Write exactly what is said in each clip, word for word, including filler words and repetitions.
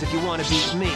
this if you want to beat me.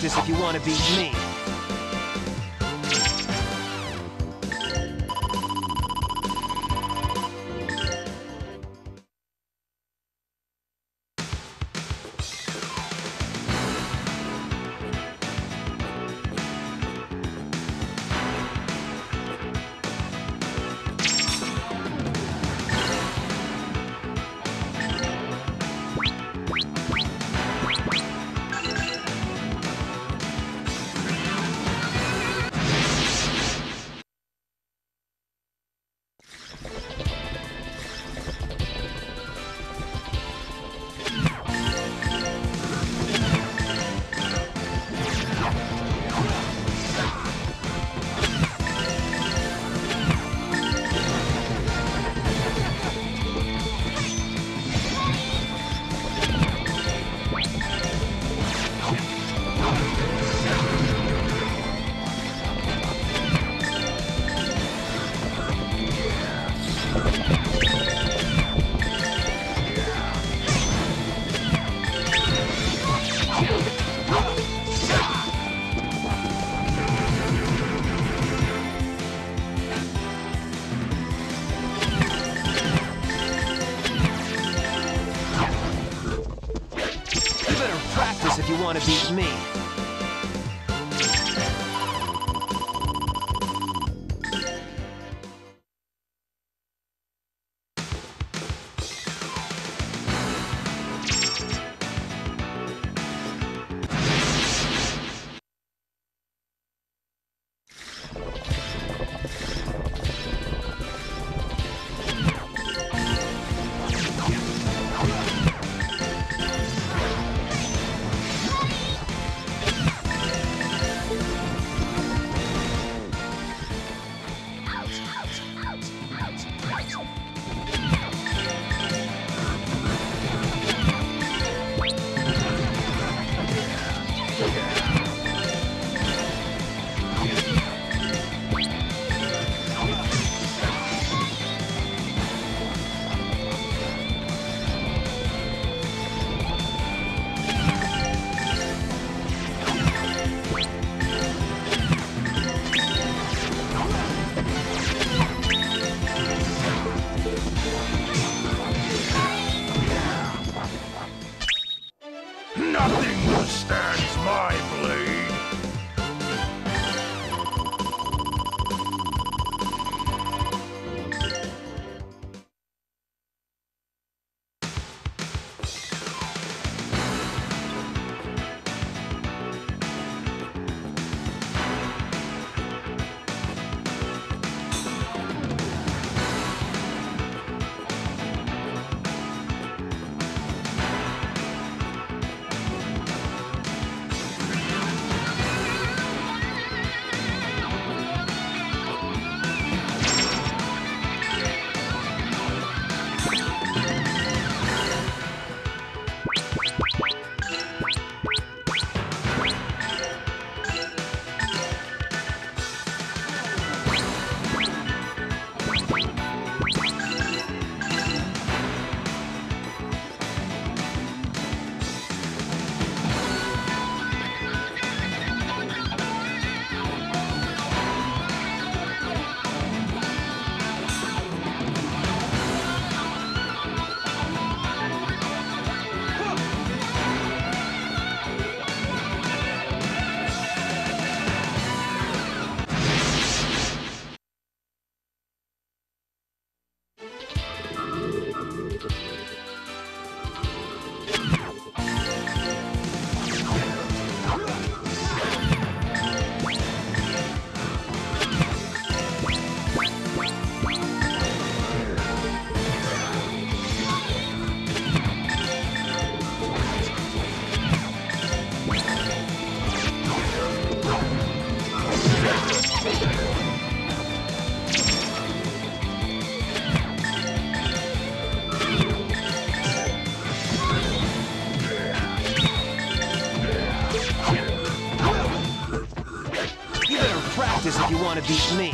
If you want to beat me. If you want to beat me. if you want to beat me.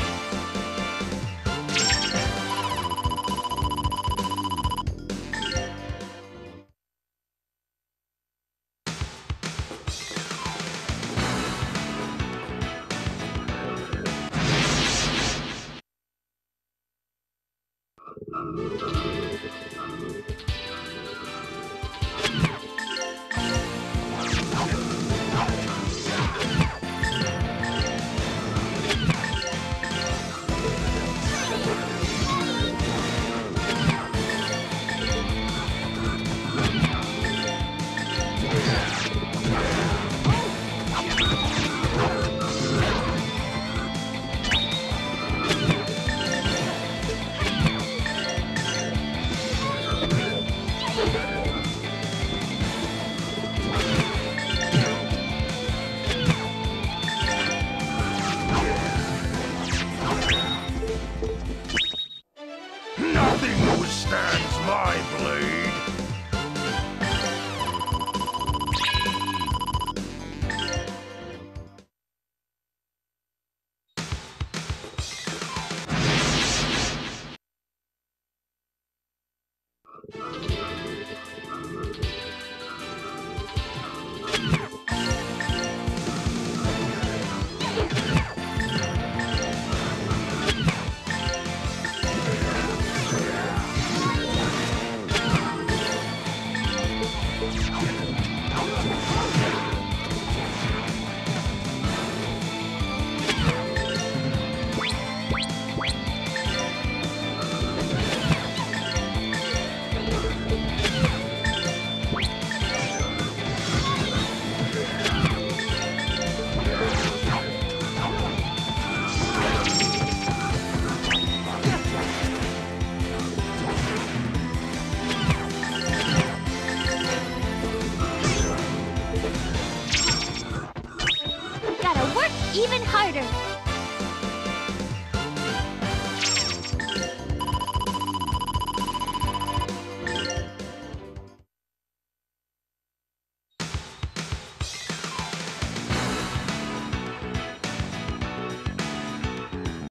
Even harder.